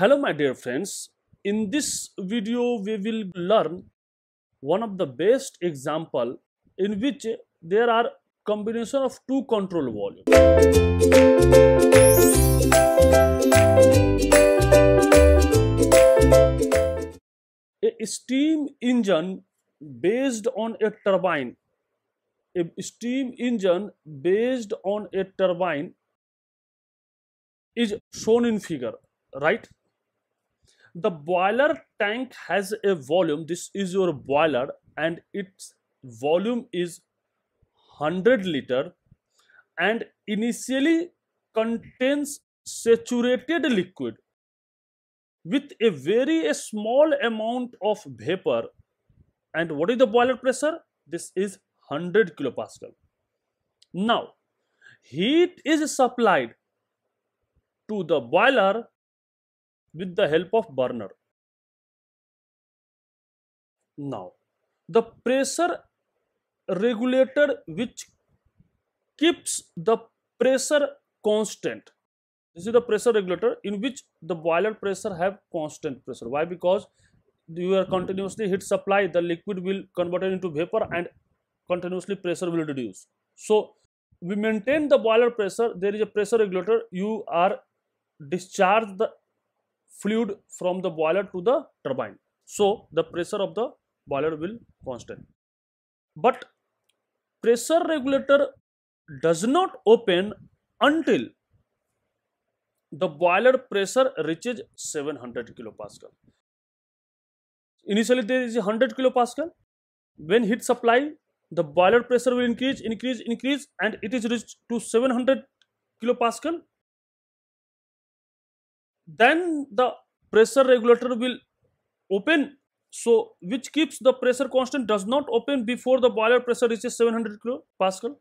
Hello my dear friends, in this video we will learn one of the best example in which there are combination of two control volumes. A steam engine based on a turbine. A steam engine based on a turbine is shown in figure, right? The boiler tank has a volume. This is your boiler and its volume is 100 liter and initially contains saturated liquid with a very small amount of vapor. And what is the boiler pressure? This is 100 kilopascal. Now, heat is supplied to the boiler with the help of burner. Now, the pressure regulator which keeps the pressure constant. This is the pressure regulator in which the boiler pressure have constant pressure. Why? Because you are continuously heat supply, the liquid will convert it into vapor and continuously pressure will reduce. So, we maintain the boiler pressure, there is a pressure regulator, you are discharge the fluid from the boiler to the turbine. So, the pressure of the boiler will constant. But pressure regulator does not open until the boiler pressure reaches 700 kilopascal. Initially there is 100 kilopascal. When heat supply, the boiler pressure will increase and it is reached to 700 kilopascal. Then the pressure regulator will open, so which keeps the pressure constant, does not open before the boiler pressure reaches 700 kilopascal.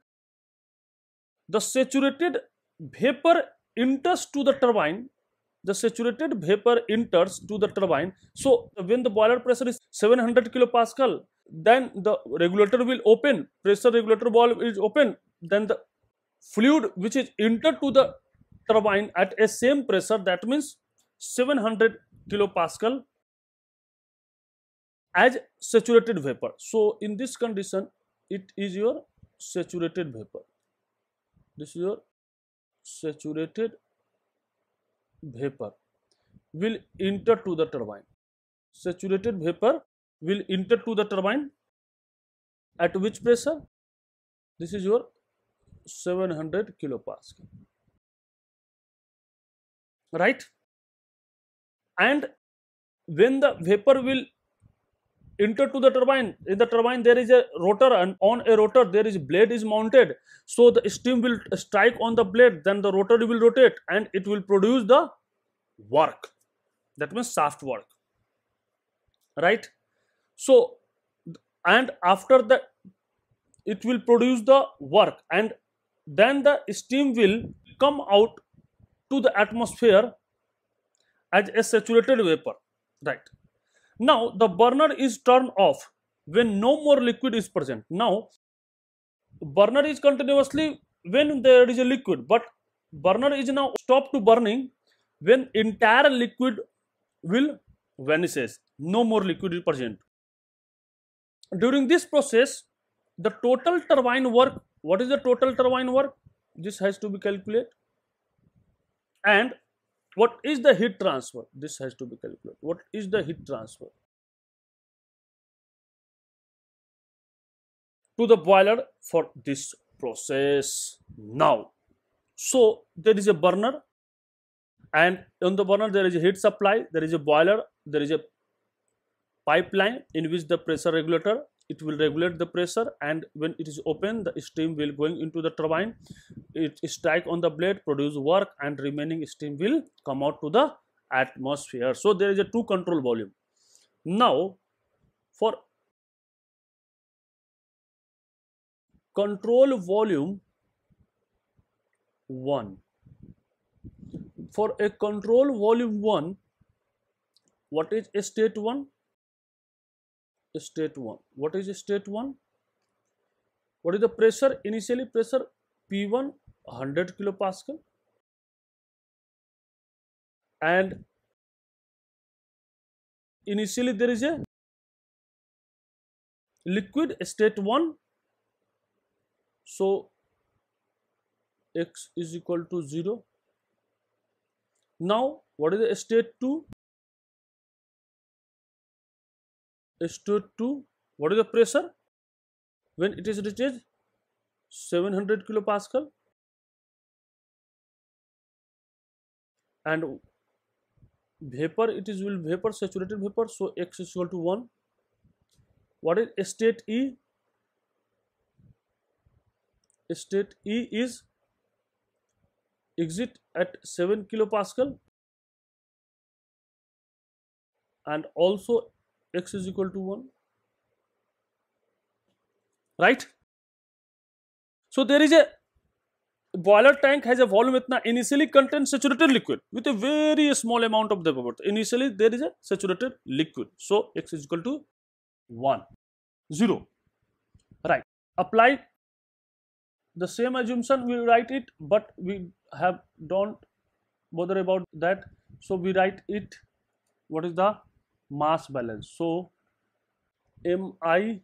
The saturated vapor enters to the turbine. The saturated vapor enters to the turbine. So when the boiler pressure is 700 kilopascal, then the regulator will open, pressure regulator valve is open, then the fluid which is entered to the turbine at a same pressure, that means 700 kilopascal as saturated vapor. So in this condition, it is your saturated vapor. This is your saturated vapor will enter to the turbine. Saturated vapor will enter to the turbine at which pressure? This is your 700 kilopascal, right? And when the vapor will enter to the turbine, in the turbine there is a rotor, and on a rotor there is blade is mounted, so the steam will strike on the blade, then the rotor will rotate and it will produce the work, that means shaft work, right? So, and after that it will produce the work and then the steam will come out to the atmosphere as a saturated vapor, right? Now, the burner is turned off when no more liquid is present. Now, burner is continuously when there is a liquid, but burner is now stopped to burning when entire liquid will vanishes. No more liquid is present. During this process, the total turbine work, what is the total turbine work? This has to be calculated. And what is the heat transfer? This has to be calculated. What is the heat transfer to the boiler for this process? Now, so there is a burner and on the burner there is a heat supply, there is a boiler, there is a pipeline in which the pressure regulator, it will regulate the pressure, and when it is open the steam will going into the turbine, it strike on the blade, produce work, and remaining steam will come out to the atmosphere. So there is a two control volume. Now for control volume 1, for a control volume 1, what is a state 1? State 1. What is state 1? What is the pressure? Initially pressure P1 100 kilopascal and Initially there is a liquid state 1, so x is equal to 0. Now what is the state 2? State 2, what is the pressure? When it is reaches 700 kilopascal, and vapor, it is will vapor, saturated vapor, so x is equal to 1. What is state E? State E is exit at 7 kilopascal, and also x is equal to 1, right? So there is a boiler tank has a volume इतना, initially contains saturated liquid with a very small amount of vapor. Initially there is a saturated liquid, so x is equal to 1 0, right? Apply the same assumption, we write it, but we have don't bother about that, so we write it. What is the mass balance? So MI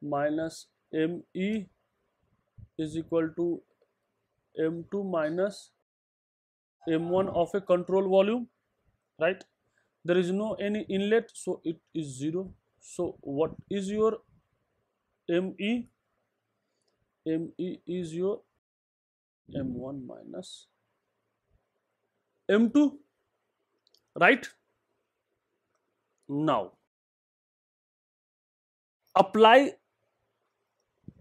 minus ME is equal to M2 minus M1 of a control volume, right? There is no any inlet, so it is 0. So what is your ME? ME is your M1 minus M2, right? Now apply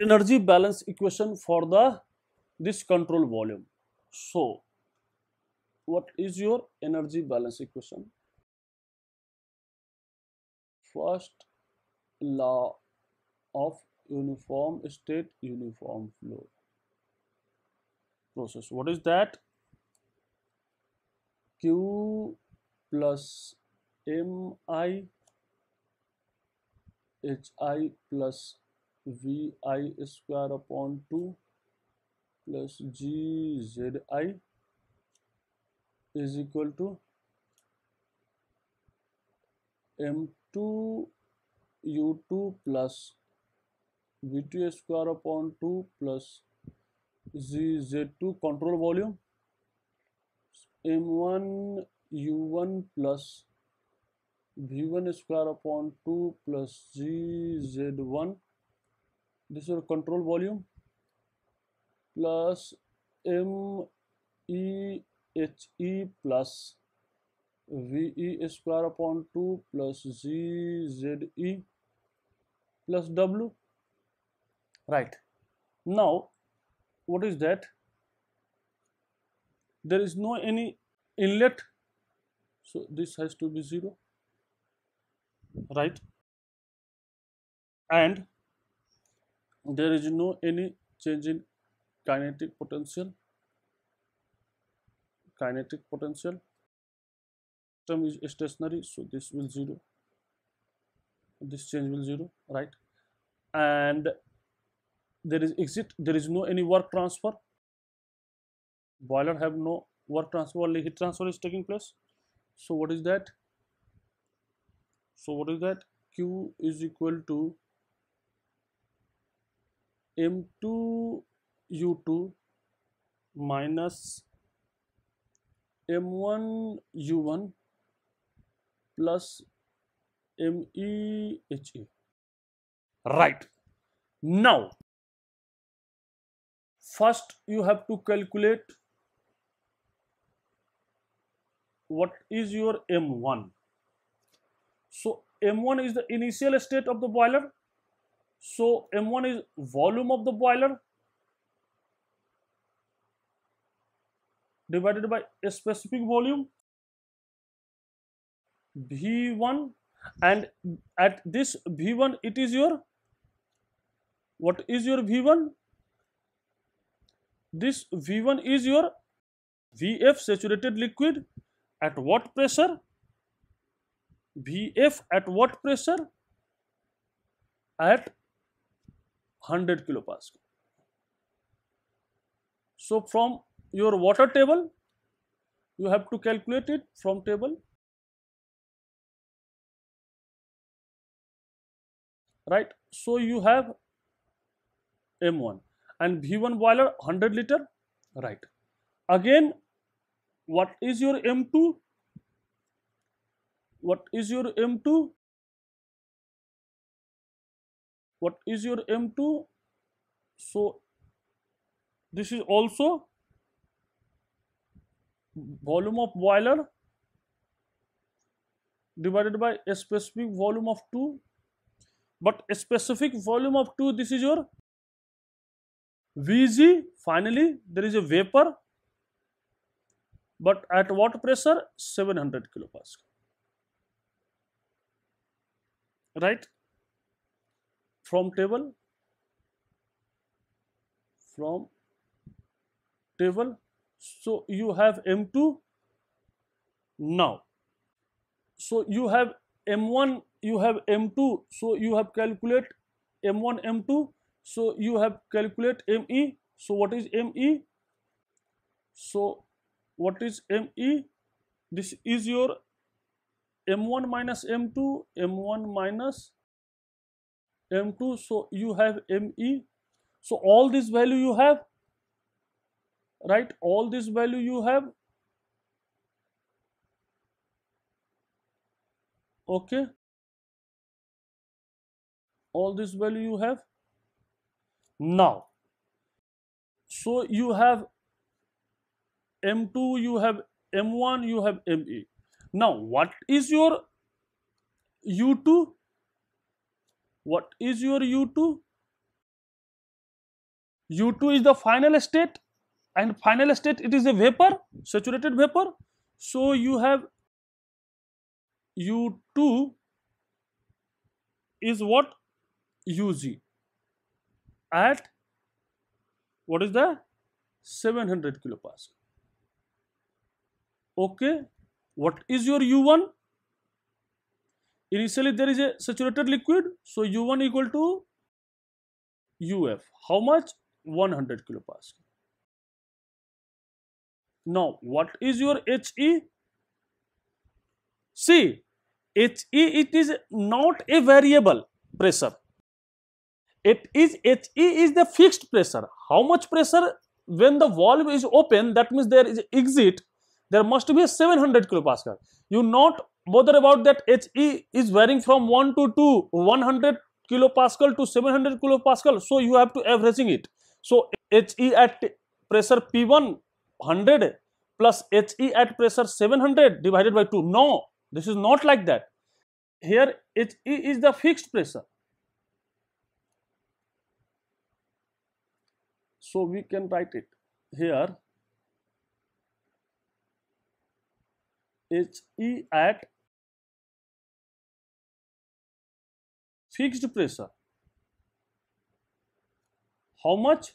energy balance equation for this control volume. So what is your energy balance equation? First law of uniform state, uniform flow process. What is that? Q plus MI HI plus VI square upon 2 plus GZI is equal to M2 U2 plus V2 square upon 2 plus GZ2 control volume, M1 U1 plus V1 square upon 2 plus GZ1, this is your control volume, plus MEHE plus VE square upon 2 plus GZE plus W, right? Now what is that? There is no any inlet, so this has to be 0, right? And there is no any change in kinetic potential. System is stationary, so this will 0, this change will 0, right? And there is exit, there is no any work transfer. Boiler have no work transfer, only heat transfer is taking place. So what is that? So what is that? Q is equal to M2 U2 minus M1 U1 plus MEHE, right? Now first you have to calculate what is your M1. So M1 is the initial state of the boiler, so M1 is volume of the boiler divided by a specific volume V1, and at this V1 it is your, what is your V1? This V1 is your VF, saturated liquid, at what pressure? VF at what pressure? At 100 kilopascal. So from your water table, you have to calculate it from table. right? So you have M1 and V1 boiler 100 liter, right? Again, what is your M2? What is your M2? What is your M2? So this is also volume of boiler divided by a specific volume of 2, but a specific volume of 2, this is your Vg. Finally, there is a vapor, but at what pressure? 700 kilopascal. Right? From table, so you have M2 now. So you have M1, you have M2, so you have calculate M1, M2, so you have calculate ME. So what is ME? So what is ME? This is your M1 minus M2, M1 minus M2, so you have ME. So all this value you have, right? All this value you have. Okay, all this value you have now. So you have M2, you have M1, you have ME. Now what is your U2? What is your U2? U2 is the final state, and final state it is a vapor, saturated vapor. So you have U2 is what? Ug at what is the 700 kilopascal. Okay, what is your U1? Initially there is a saturated liquid, so U1 equal to Uf. How much? 100 kilopascal. Now what is your He? See, He, it is not a variable pressure. It is, He is the fixed pressure. How much pressure? When the valve is open, that means there is exit, there must be a 700 kilopascal. You not bother about that He is varying from 1 to 2, 100 kilopascal to 700 kilopascal. So you have to averaging it. So He at pressure P1 100 plus He at pressure 700 divided by 2. No. This is not like that. Here He is the fixed pressure. So we can write it here. He at fixed pressure. How much?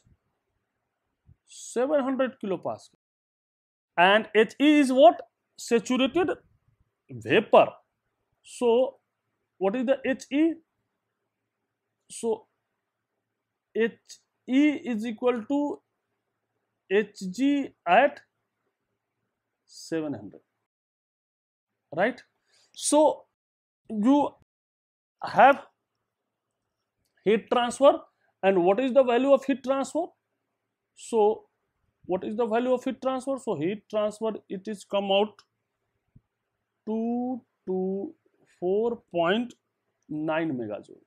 700 kilopascal. And He is what? Saturated vapor. So what is the He? So He is equal to Hg at 700, right? So you have heat transfer, and what is the value of heat transfer? So what is the value of heat transfer? So heat transfer, it is come out 2 to 4.9 megajoule,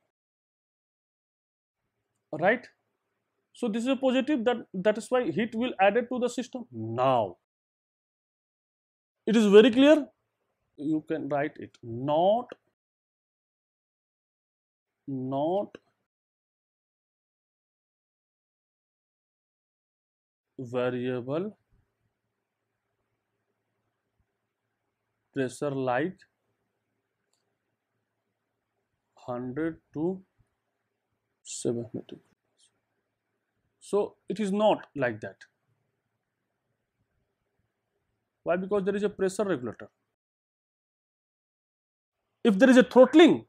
right? So this is a positive, that is why heat will added to the system. Now it is very clear. You can write it not variable pressure like 100 to 700. So it is not like that. Why? Because there is a pressure regulator. If there is a throttling,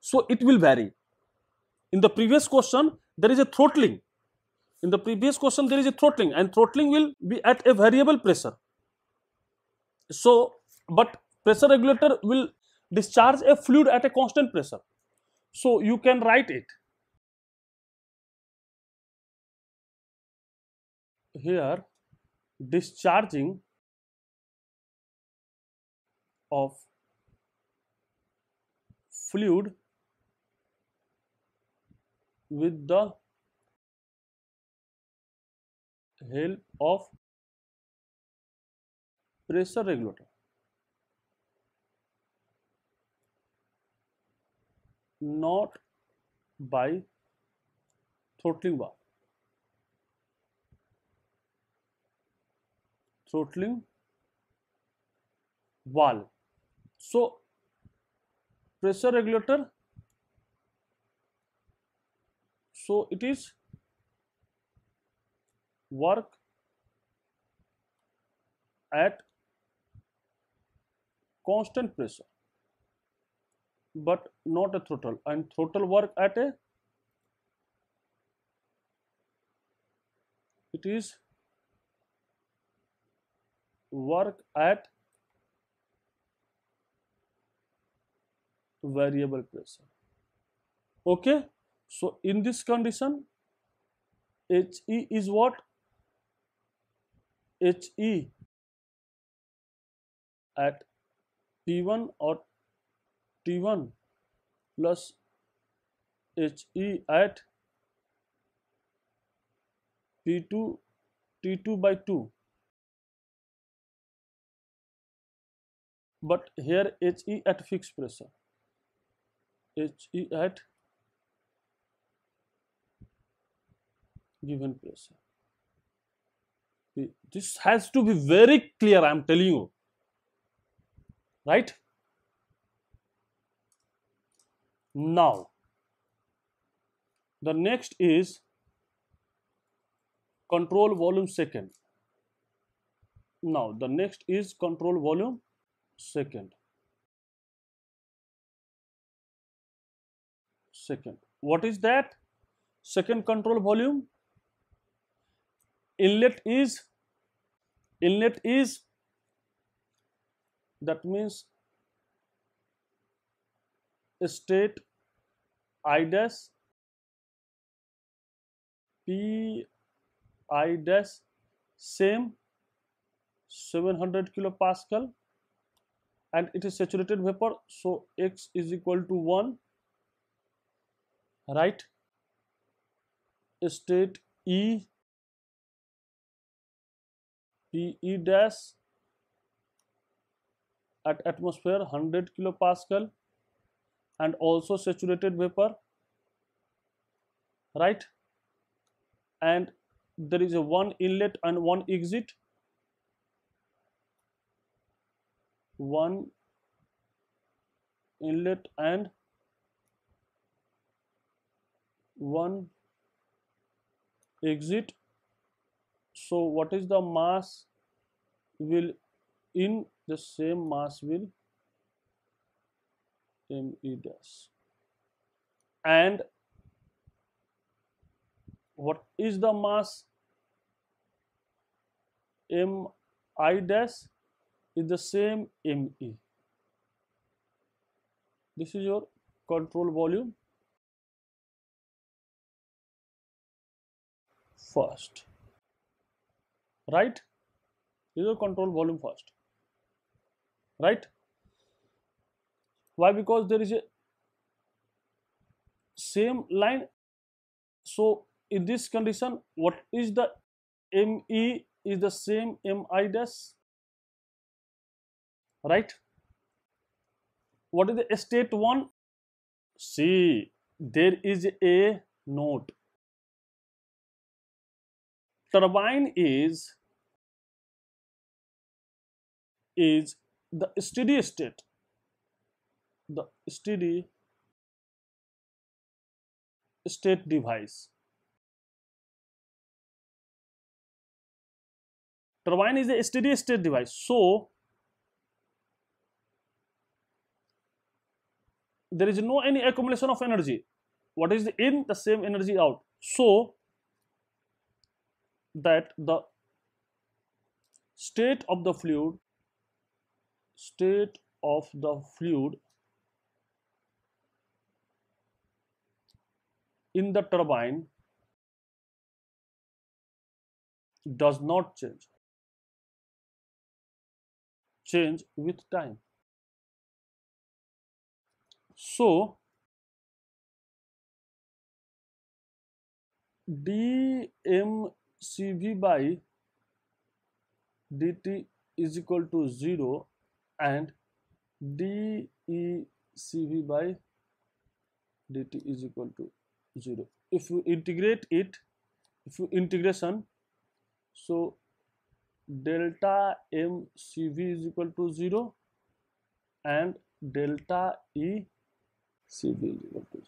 so it will vary. In the previous question, there is a throttling. And throttling will be at a variable pressure. So, but pressure regulator will discharge a fluid at a constant pressure. so you can write it. Here, discharging of fluid with the help of pressure regulator. Not by throttling bar. Throttling valve. So pressure regulator. So it is work at constant pressure, but not a throttle, and throttle work at a, it is work at variable pressure. Okay, so in this condition HE is what? HE at P1 or T1 plus HE at P2 T2 by 2. But here HE at fixed pressure, HE at given pressure. This has to be very clear, I am telling you, right? Now, the next is control volume second. Now, the next is control volume second. What is that? Second control volume. Inlet is, that means state I dash P I dash same 700 kilopascal, and it is saturated vapor, so X is equal to 1, right? State E PE dash at atmosphere 100 kilopascal and also saturated vapor, right? And there is a one inlet and one exit, so what is the mass will in the same mass will ME dash. And what is the mass? MI dash is the same ME. This is your control volume first. Right? This is your control volume first. Right? Why? Because there is a same line. So in this condition, what is the ME is the same MI dash. Right? What is the state 1? See, there is a note. Turbine is the steady state. The steady state device. Turbine is a steady state device. So there is no any accumulation of energy. What is in the same energy out. So that the state of the fluid in the turbine does not change with time. So dmCV by dt is equal to 0 and dECV by dt is equal to 0. If you integrate it, so delta mCV is equal to 0 and delta eCV is equal to 0,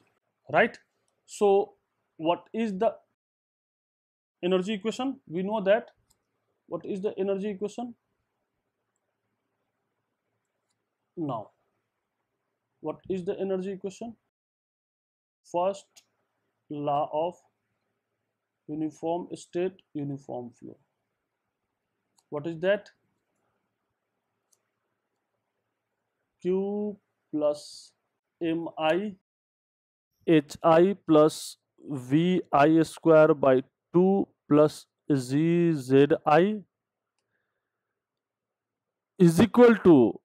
right? So what is the energy equation? We know that. What is the energy equation? Now, what is the energy equation? First law of uniform state, uniform flow. What is that? Q plus MI HI plus VI square by 2 plus ZI is equal to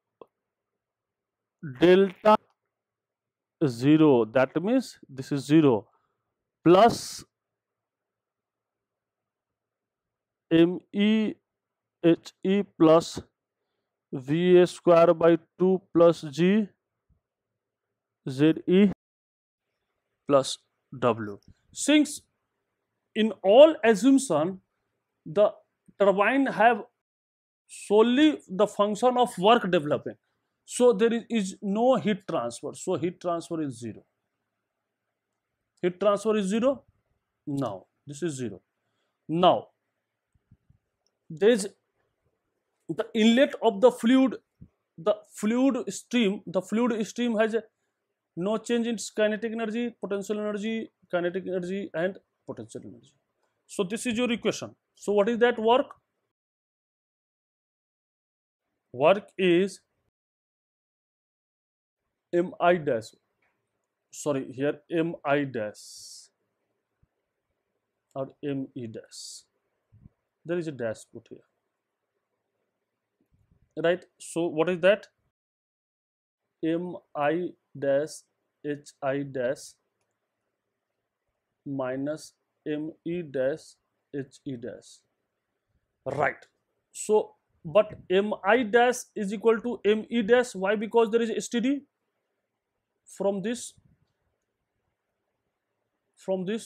delta 0, that means this is 0, plus ME HE plus VA square by 2 plus G ZE plus W. Since in all assumption the turbine have solely the function of work developing, so there is no heat transfer. So heat transfer is 0. Heat transfer is 0. Now this is 0. Now there is the inlet of the fluid. The fluid stream, has no change in its kinetic energy, potential energy, and potential energy. So this is your equation. So what is that work? Work is MI dash, sorry, here MI dash or ME dash. There is a dash put here, right? So what is that? MI dash HI dash minus ME dash HE dash, right? So but MI dash is equal to ME dash. Why? Because there is STD from this.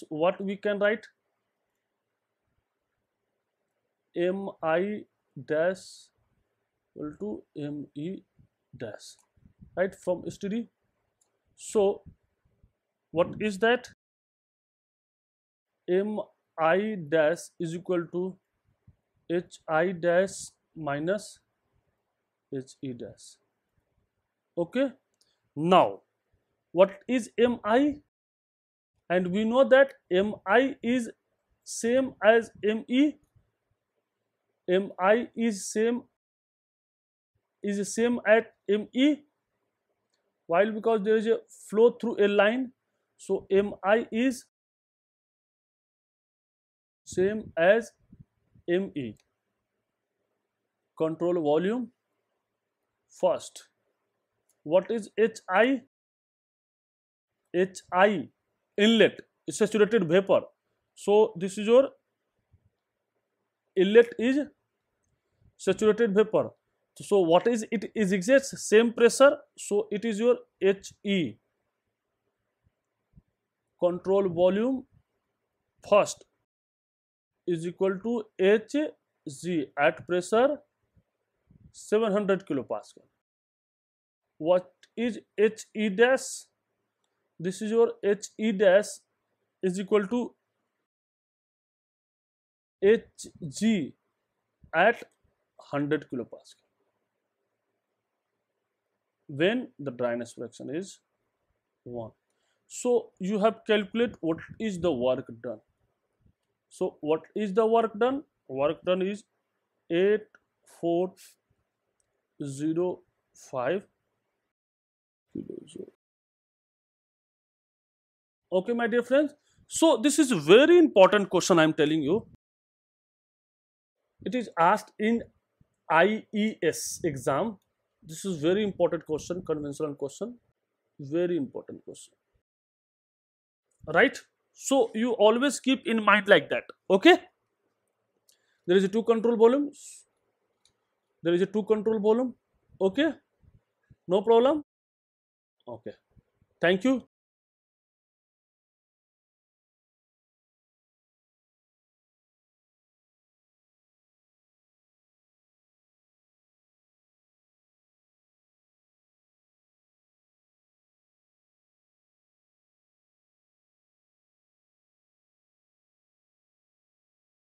What we can write? MI dash equal to ME dash, right, from STD. So what is that? MI dash is equal to HI dash minus HE dash. Okay, now what is MI? And we know that MI is same as ME. MI is same at ME, while because there is a flow through a line, so MI is same as ME. Control volume first. What is HI? HI inlet, saturated vapor. So this is your inlet is saturated vapor. So what is it? Is exists same pressure, so it is your HE. Control volume first is equal to HG at pressure 700 kilopascal. What is HE dash? This is your HE dash is equal to HG at 100 kilopascal when the dryness fraction is 1. So you have calculate what is the work done. So what is the work done? Work done is 8405 kilojoule. Okay, my dear friends. So this is a very important question I am telling you. It is asked in IES exam. This is very important question, conventional question, very important question, right? So you always keep in mind like that, okay? There is a two control volumes. There is a two control volume, okay? No problem, okay? Thank you.